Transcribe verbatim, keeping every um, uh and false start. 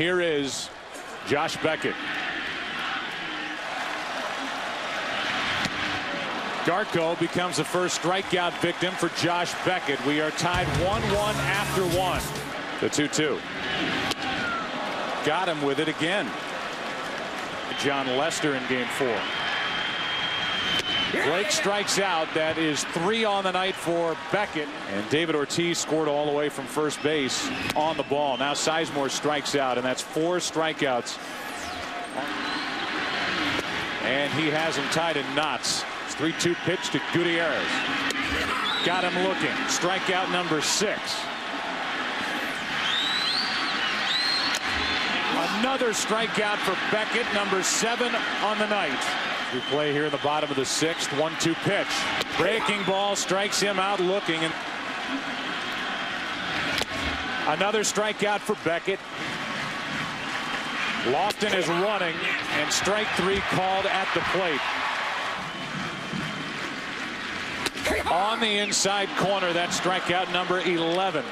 here is Josh Beckett. Garko becomes the first strikeout victim for Josh Beckett. We are tied one one after one. The two two. Got him with it again. John Lester in game four. Blake strikes out. That is three on the night for Beckett. And David Ortiz scored all the way from first base on the ball. Now Sizemore strikes out, and that's four strikeouts. And he has him tied in knots. It's three two pitch to Gutierrez. Got him looking. Strikeout number six. Another strikeout for Beckett, number seven on the night. We play here in the bottom of the sixth. One two pitch. Breaking ball strikes him out looking. And another strikeout for Beckett. Lofton is running, and strike three called at the plate. On the inside corner, that's strikeout number eleven.